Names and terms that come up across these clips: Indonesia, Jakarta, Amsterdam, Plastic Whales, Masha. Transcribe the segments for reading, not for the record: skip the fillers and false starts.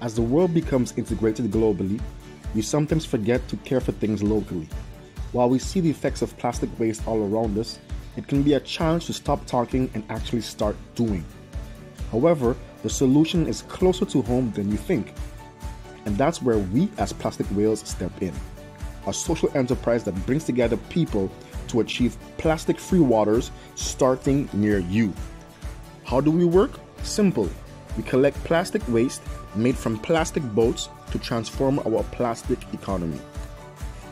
As the world becomes integrated globally, we sometimes forget to care for things locally. While we see the effects of plastic waste all around us, it can be a challenge to stop talking and actually start doing. However, the solution is closer to home than you think. And that's where we as Plastic Whales step in. A social enterprise that brings together people to achieve plastic-free waters starting near you. How do we work? Simple. We collect plastic waste made from plastic boats to transform our plastic economy,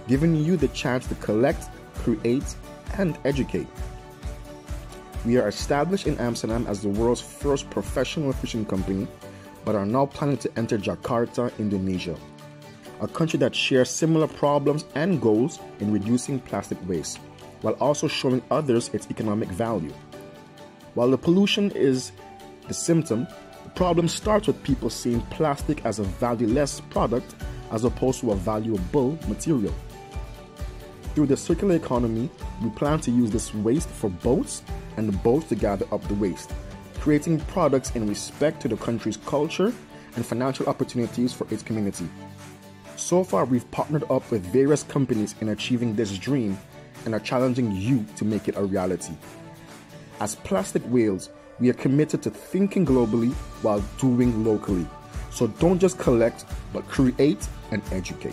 giving you the chance to collect, create, and educate. We are established in Amsterdam as the world's first professional fishing company, but are now planning to enter Jakarta, Indonesia, a country that shares similar problems and goals in reducing plastic waste, while also showing others its economic value. While the pollution is the symptom, the problem starts with people seeing plastic as a valueless product as opposed to a valuable material. Through the circular economy, we plan to use this waste for boats and the boats to gather up the waste, creating products in respect to the country's culture and financial opportunities for its community. So far, we've partnered up with various companies in achieving this dream and are challenging you to make it a reality. As Plastic Whales, we are committed to thinking globally while doing locally. So don't just collect, but create and educate.